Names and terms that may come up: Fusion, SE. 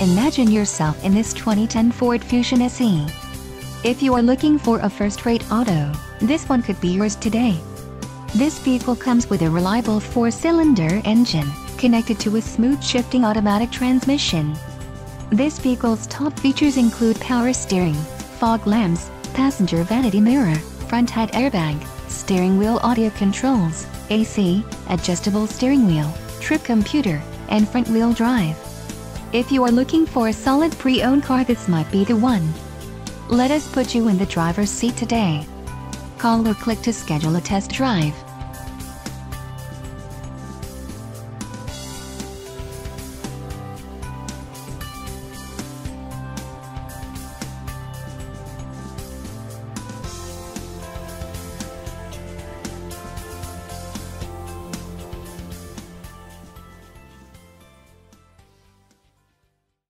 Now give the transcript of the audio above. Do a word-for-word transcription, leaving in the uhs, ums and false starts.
Imagine yourself in this twenty ten Ford Fusion S E. If you are looking for a first-rate auto, this one could be yours today. This vehicle comes with a reliable four-cylinder engine, connected to a smooth shifting automatic transmission. This vehicle's top features include power steering, fog lamps, passenger vanity mirror, front head airbag, steering wheel audio controls, A C, adjustable steering wheel, trip computer, and front-wheel drive. If you are looking for a solid pre-owned car, this might be the one. Let us put you in the driver's seat today. Call or click to schedule a test drive.